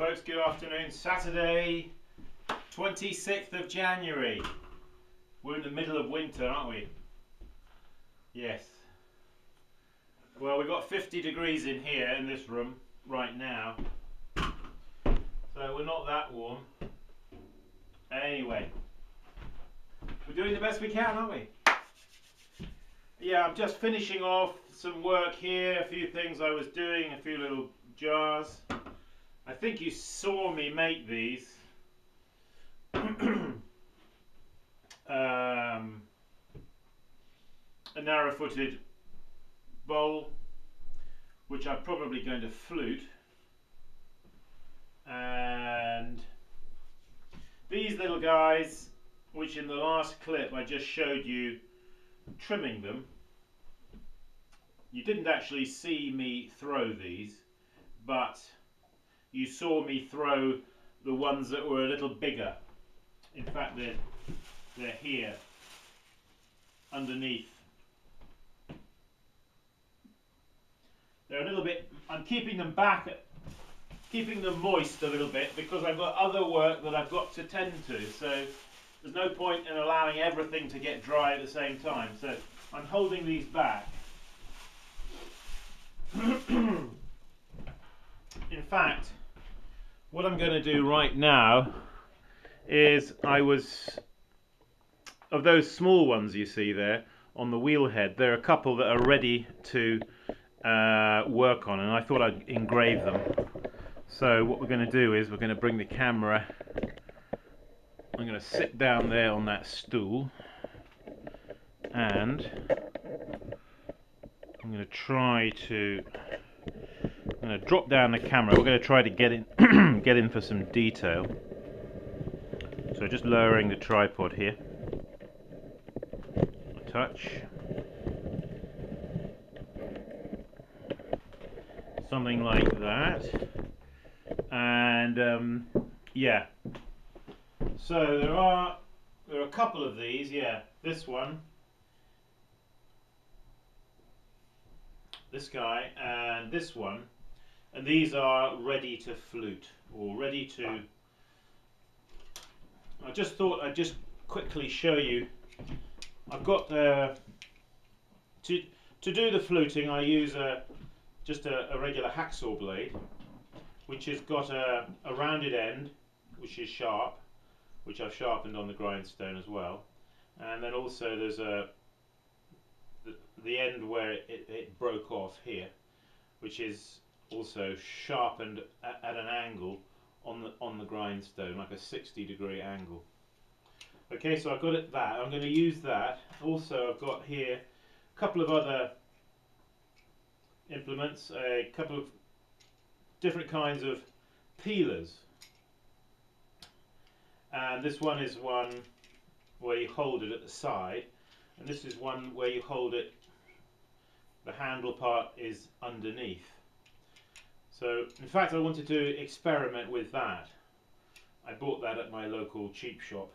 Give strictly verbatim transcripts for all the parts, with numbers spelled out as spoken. folks, good afternoon. Saturday, twenty-sixth of January. We're in the middle of winter, aren't we? Yes. Well, we've got fifty degrees in here in this room right now, so we're not that warm. Anyway, we're doing the best we can, aren't we? Yeah, I'm just finishing off some work here, a few things I was doing, a few little jars. I think you saw me make these um, a narrow-footed bowl, which I'm probably going to flute, and these little guys, which in the last clip I just showed you trimming them. You didn't actually see me throw these, but you saw me throw the ones that were a little bigger. In fact, they're, they're here underneath. They're a little bit, I'm keeping them back, keeping them moist a little bit, because I've got other work that I've got to tend to, so there's no point in allowing everything to get dry at the same time. So I'm holding these back. In fact, what I'm going to do right now is, I was, of those small ones you see there on the wheel head, there are a couple that are ready to uh, work on, and I thought I'd engrave them. So what we're going to do is we're going to bring the camera, I'm going to sit down there on that stool, and I'm going to try to, I'm going to drop down the camera. We're going to try to get in, get in for some detail. So just lowering the tripod here. A touch. Something like that. And um, yeah. So there are there are a couple of these. Yeah, this one, this guy, and this one, and these are ready to flute or ready to. I just thought I'd just quickly show you. I've got uh, to to do the fluting. I use a just a, a regular hacksaw blade, which has got a, a rounded end, which is sharp, which I've sharpened on the grindstone as well, and then also there's a the, the end where it, it, it broke off here, which is also sharpened at, at an angle on the on the grindstone, like a sixty degree angle. Okay, so I've got it that I'm going to use that. Also, I've got here a couple of other implements, a couple of different kinds of peelers. And this one is one where you hold it at the side, and this is one where you hold it, the handle part is underneath. So in fact I wanted to experiment with that. I bought that at my local cheap shop.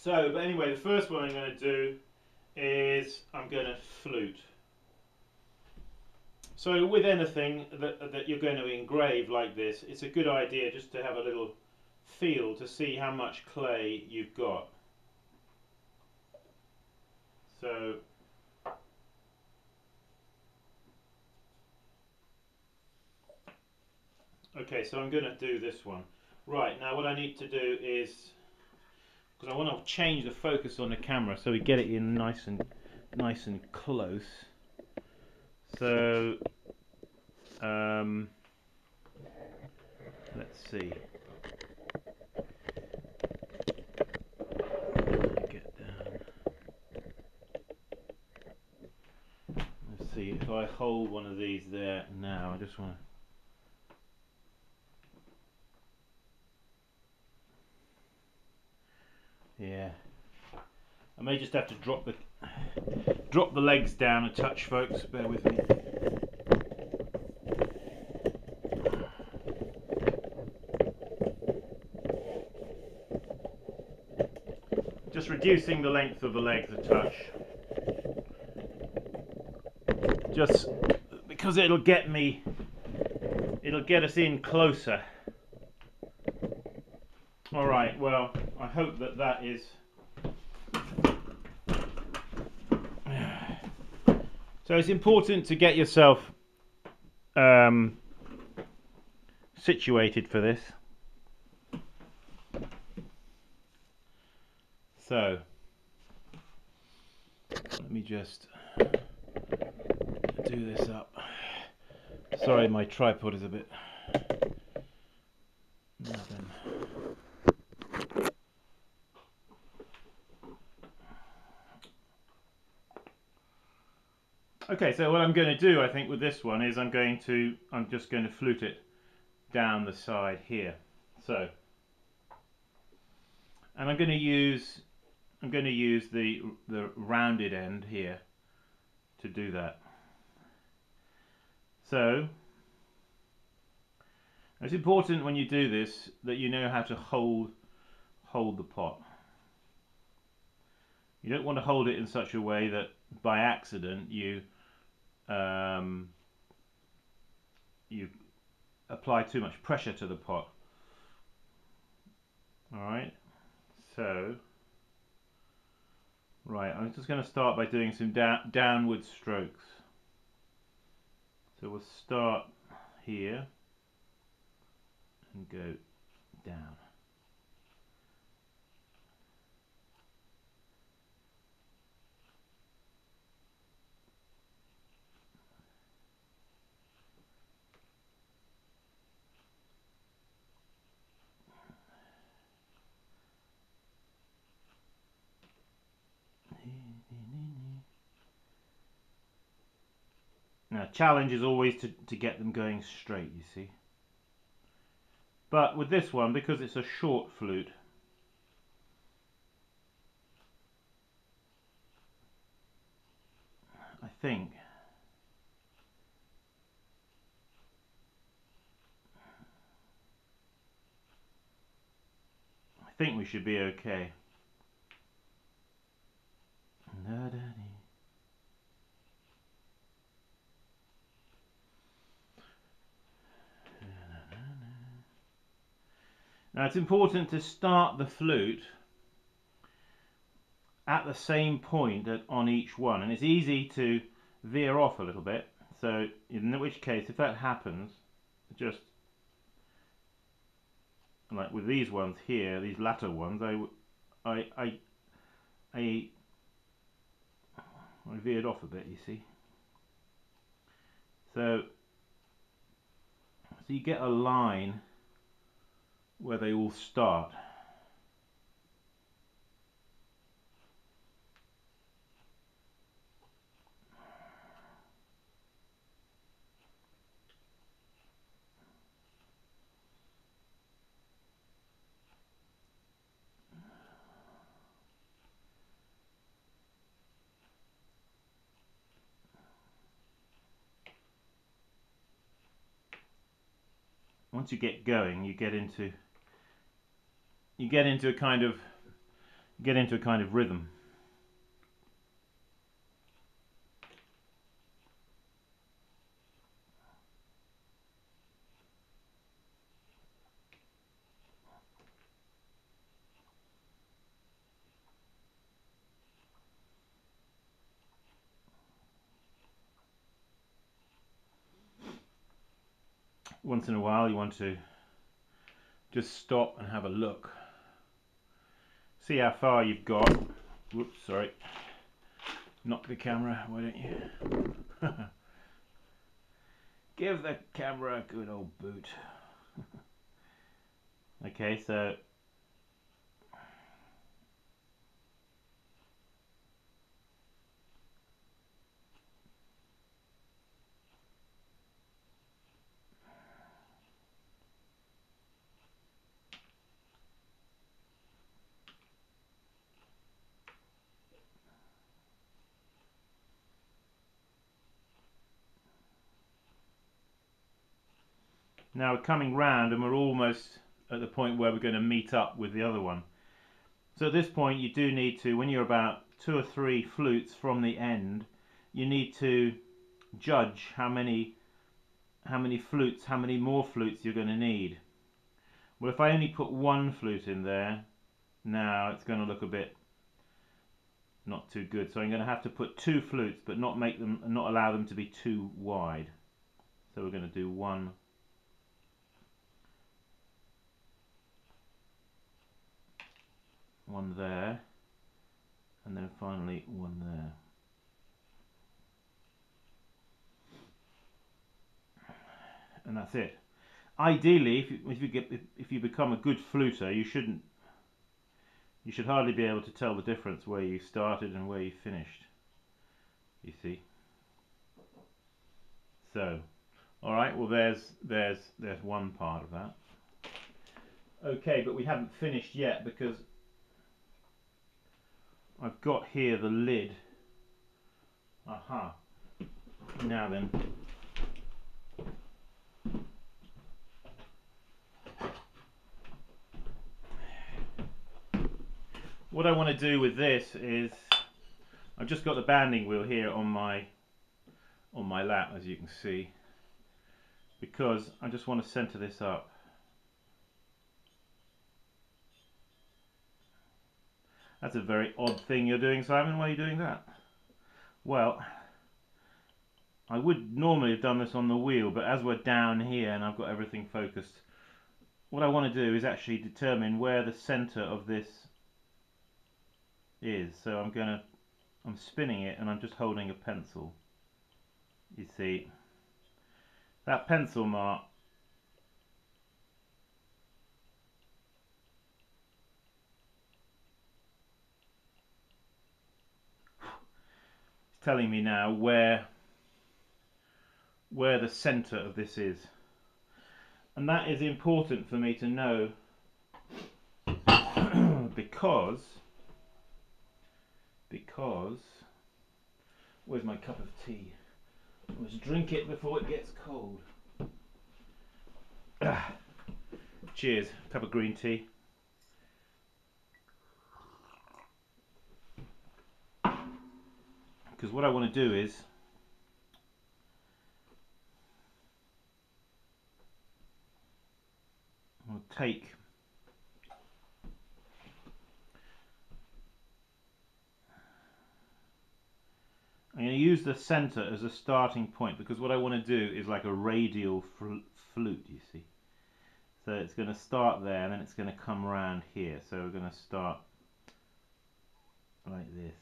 So, but anyway, the first one I'm going to do is I'm going to flute. So with anything that, that you're going to engrave like this, it's a good idea just to have a little feel to see how much clay you've got. So, okay, so I'm going to do this one. Right, now what I need to do is, because I want to change the focus on the camera so we get it in nice and, nice and close. So, um, let's see. Get down. Let's see if I hold one of these there now. I just want to. Yeah, I may just have to drop the. Drop the legs down a touch, folks, bear with me. Just reducing the length of the legs a touch. Just because it'll get me it'll get us in closer. All right, well, I hope that that is so. It's important to get yourself um, situated for this. So let me just do this up. Sorry, my tripod is a bit. Okay, so what I'm going to do, I think, with this one is I'm going to, I'm just going to flute it down the side here. So, and I'm going to use, I'm going to use the the rounded end here to do that. So, it's important when you do this that you know how to hold hold the pot. You don't want to hold it in such a way that by accident you um, you apply too much pressure to the pot. All right. So, right, I'm just going to start by doing some da- downward strokes. So we'll start here and go down. Now, challenge is always to, to get them going straight, you see. But with this one, because it's a short flute, I think I think we should be okay. Now it's important to start the flute at the same point at, on each one, and it's easy to veer off a little bit, so in which case if that happens, just like with these ones here, these latter ones, I, I, I, I, I veered off a bit, you see. So, so you get a line where they all start. Once you get going, you get into You get into a kind of get into a kind of rhythm. Once in a while, you want to just stop and have a look. See how far you've got. Whoops, sorry. Knock the camera, why don't you? Give the camera a good old boot. Okay, so. Now we're coming round and we're almost at the point where we're going to meet up with the other one. So at this point you do need to, when you're about two or three flutes from the end, you need to judge how many how many flutes, how many more flutes you're going to need. Well, if I only put one flute in there, now it's going to look a bit not too good. So I'm going to have to put two flutes, but not make them, not allow them to be too wide. So we're going to do one, one there, and then finally one there. And that's it. Ideally, if you, if you get if, if you become a good fluter, you shouldn't you should hardly be able to tell the difference where you started and where you finished, you see. So all right, well, there's there's there's one part of that. Okay, but we haven't finished yet, because I've got here the lid. Aha. Now then, what I want to do with this is, I've just got the banding wheel here on my on my lap, as you can see, because I just want to center this up. That's a very odd thing you're doing, Simon. Why are you doing that? Well, I would normally have done this on the wheel, but as we're down here and I've got everything focused, what I want to do is actually determine where the center of this is. So I'm gonna I'm spinning it, and I'm just holding a pencil. You see that pencil mark is telling me now where where the center of this is, and that is important for me to know, because Because, where's my cup of tea? I must drink it before it gets cold. Ah, cheers, cup of green tea. Because what I want to do is, I'll take I'm going to use the center as a starting point, because what I want to do is like a radial flute, you see. So it's going to start there, and then it's going to come round here. So we're going to start like this.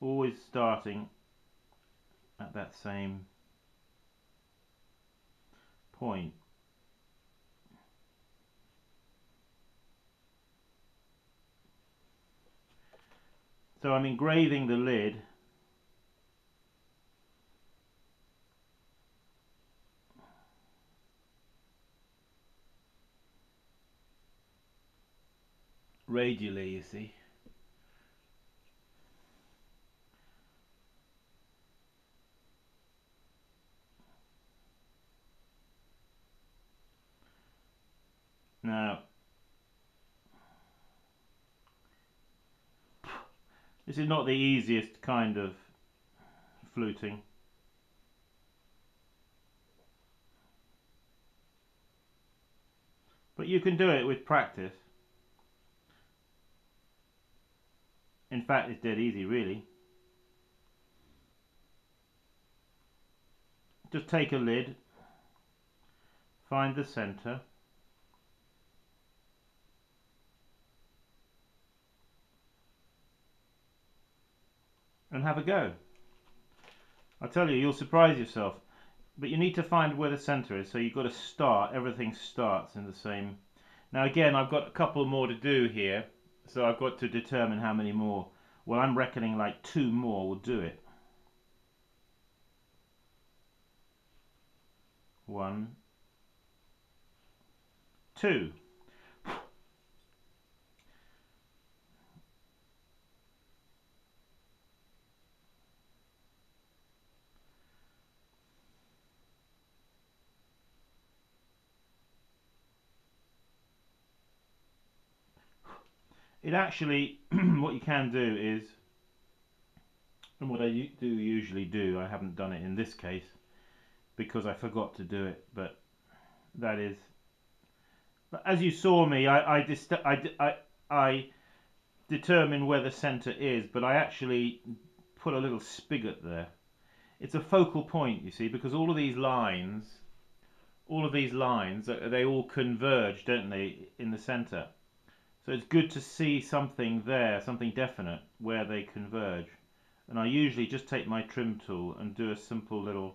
Always starting at that same point. So I'm engraving the lid radially, you see. Now, this is not the easiest kind of fluting. But you can do it with practice. In fact, it's dead easy, really. Just take a lid, find the center, and have a go. I tell you, you'll surprise yourself. But you need to find where the center is, so you've got to start. Everything starts in the same. Now again, I've got a couple more to do here, so I've got to determine how many more. Well, I'm reckoning like two more will do it. One, two. It actually, what you can do is And what I do usually do, I haven't done it in this case because I forgot to do it, but that is, as you saw me, I, I, dist I, I, I determine where the center is, but I actually put a little spigot there. It's a focal point, you see, because all of these lines, all of these lines, they all converge, don't they, in the center. So it's good to see something there, something definite, where they converge. And I usually just take my trim tool and do a simple little,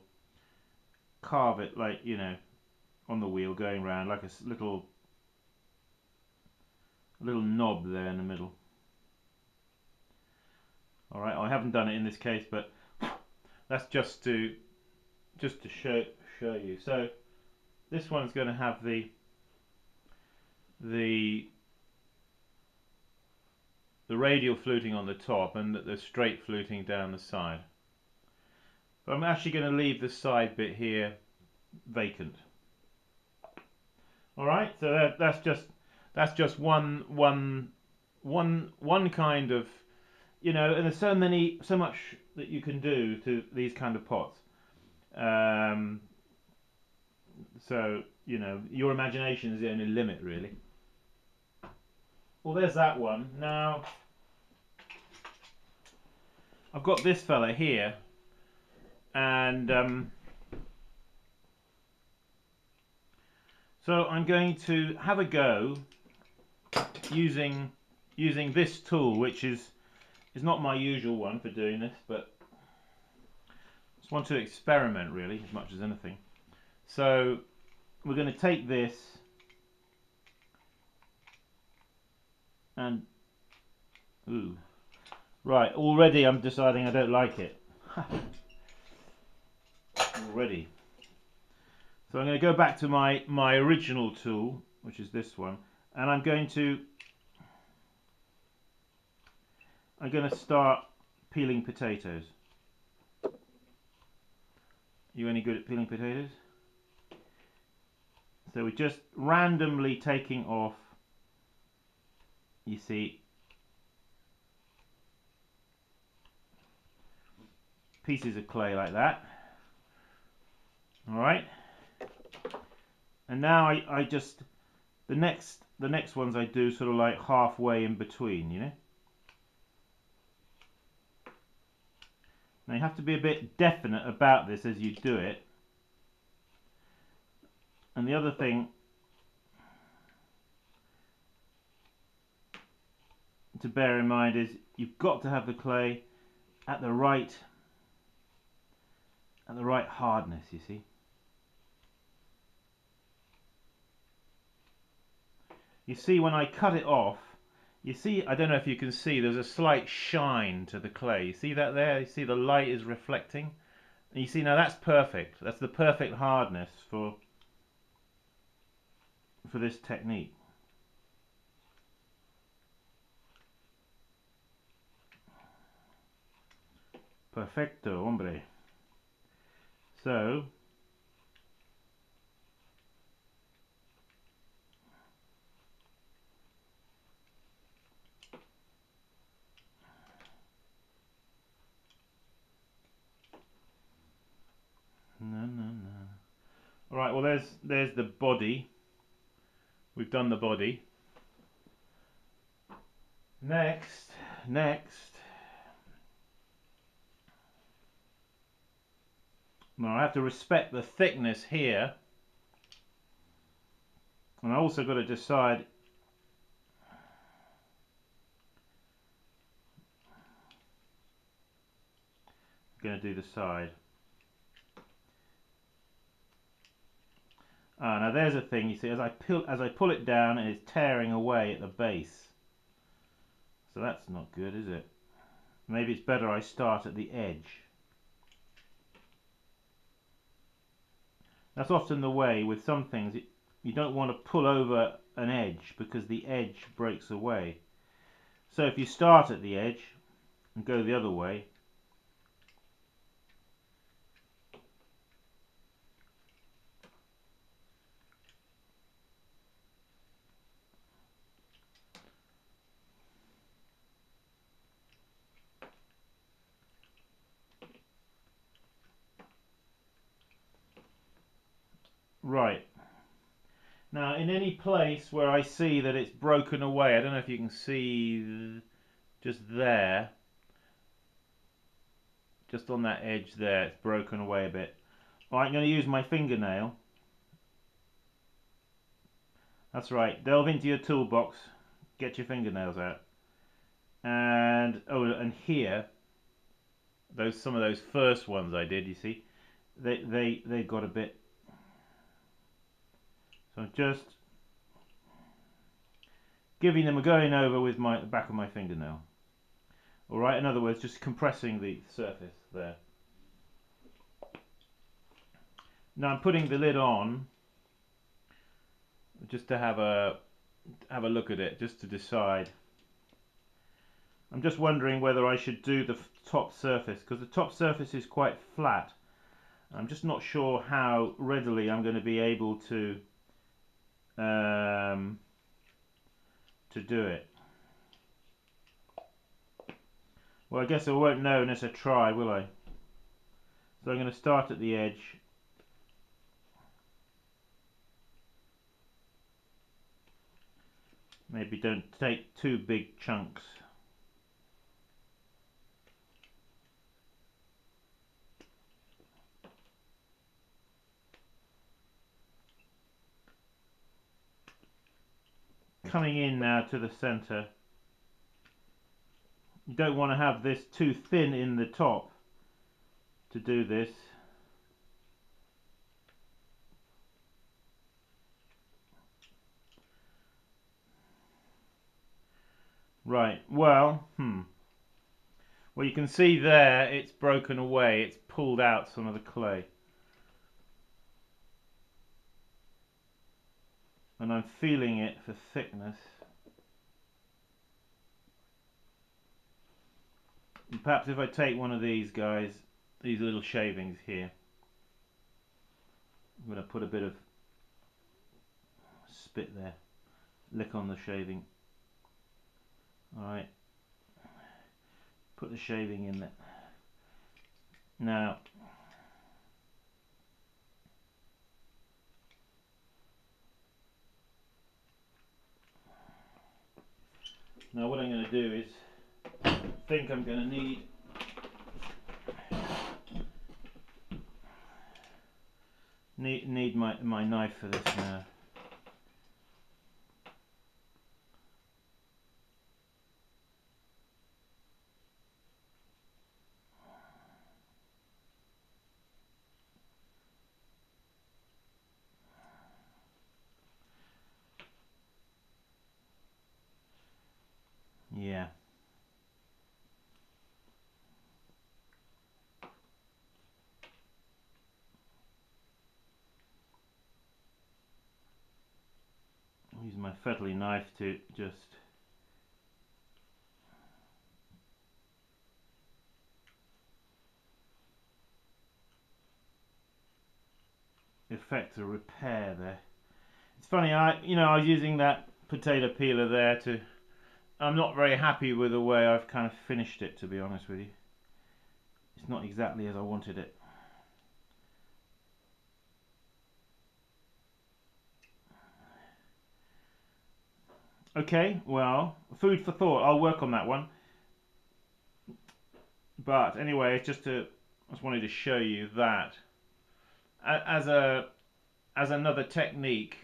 carve it like, you know, on the wheel going round, like a little, little knob there in the middle. All right, I haven't done it in this case, but that's just to, just to show, show you. So this one's going to have the, the, the radial fluting on the top and the straight fluting down the side. But I'm actually going to leave the side bit here vacant. All right, so that, that's just that's just one one one one kind of, you know, and there's so many so much that you can do to these kind of pots. Um, so you know, your imagination is the only limit, really. Well, there's that one. Now, I've got this fella here, and um, so I'm going to have a go using using this tool, which is is not my usual one for doing this, but just want to experiment, really, as much as anything. So we're going to take this and, ooh, right, already I'm deciding I don't like it. Already. So I'm going to go back to my, my original tool, which is this one, and I'm going to, I'm going to start peeling potatoes. You any good at peeling potatoes? So we're just randomly taking off, you see, pieces of clay like that. All right, and now I, I just the next the next ones I do sort of like halfway in between, you know. Now you have to be a bit definite about this as you do it. And the other thing to bear in mind is you've got to have the clay at the right at the right hardness, you see. You see, when I cut it off, you see, I don't know if you can see, there's a slight shine to the clay. You see that there? You see the light is reflecting? And you see, now that's perfect. That's the perfect hardness for, for this technique. Perfecto, hombre. So, no, no, no. All right. Well, there's there's the body. We've done the body. Next, next. Now I have to respect the thickness here, and I also got to decide I'm going to do the side. Ah, now there's a thing, you see, as I pull as I pull it down, it is tearing away at the base, so that's not good, is it? Maybe it's better I start at the edge. That's often the way with some things. You don't want to pull over an edge because the edge breaks away. So if you start at the edge and go the other way, Right. Now, in any place where I see that it's broken away, I don't know if you can see just there, just on that edge there, it's broken away a bit. Right, I'm going to use my fingernail. That's right, delve into your toolbox, get your fingernails out. And, oh, and here, those some of those first ones I did, you see, they, they, they got a bit. So I'm just giving them a going over with my the back of my fingernail. All right, in other words, just compressing the surface there. Now I'm putting the lid on just to have a have a look at it, just to decide. I'm just wondering whether I should do the top surface, because the top surface is quite flat. I'm just not sure how readily I'm going to be able to um, to do it. Well, I guess I won't know unless I try, will I? So I'm going to start at the edge. Maybe don't take too big chunks. Coming in now to the center. You don't want to have this too thin in the top to do this. Right, well, hmm. Well, you can see there it's broken away, it's pulled out some of the clay. And I'm feeling it for thickness. And perhaps if I take one of these guys, these little shavings here, I'm going to put a bit of spit there, lick on the shaving. Alright, put the shaving in there. Now, Now what I'm going to do is, I think I'm going to need need, need my, my knife for this now. Yeah. I'll use my fettly knife to just effect a repair there. It's funny, I you know, I was using that potato peeler there to I'm not very happy with the way I've kind of finished it, to be honest with you. It's not exactly as I wanted it. Okay, well, food for thought. I'll work on that one. But anyway, it's just to, I just wanted to show you that as a as another technique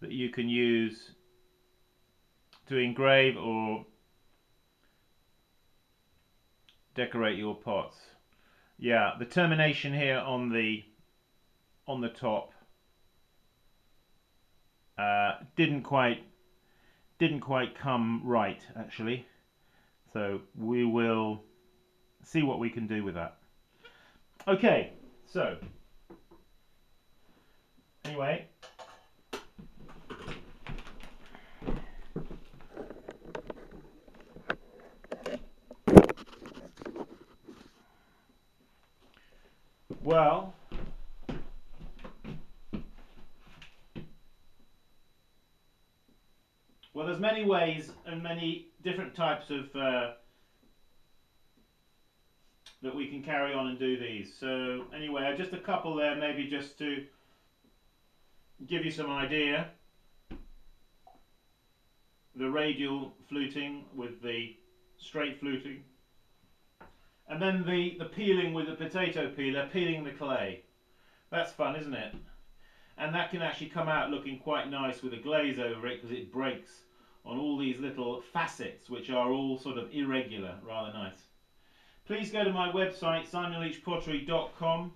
that you can use to engrave or decorate your pots. Yeah, the termination here on the on the top uh, didn't quite didn't quite come right, actually, so we will see what we can do with that. Okay, so anyway, Well, well, there's many ways and many different types of uh, that we can carry on and do these. So anyway, just a couple there, maybe just to give you some idea, the radial fluting with the straight fluting, and then the, the peeling with the potato peeler, peeling the clay. That's fun, isn't it? And that can actually come out looking quite nice with a glaze over it, because it breaks on all these little facets, which are all sort of irregular, rather nice. Please go to my website, simon leach pottery dot com.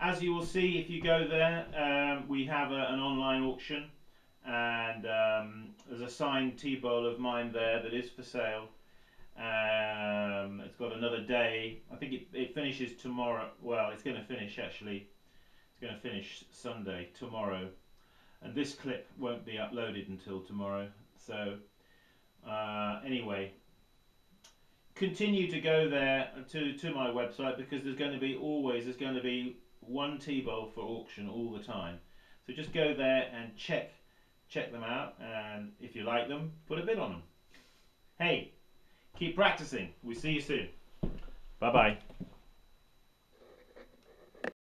As you will see, if you go there, um, we have a, an online auction, and um, there's a signed tea bowl of mine there that is for sale. Um, it's got another day. I think it, it finishes tomorrow. Well, it's going to finish actually. It's going to finish Sunday, tomorrow. And this clip won't be uploaded until tomorrow. So uh, anyway, continue to go there to, to my website, because there's going to be always, there's going to be one tea bowl for auction all the time. So just go there and check, check them out. And if you like them, put a bid on them. Hey, keep practicing. We see you soon. Bye-bye.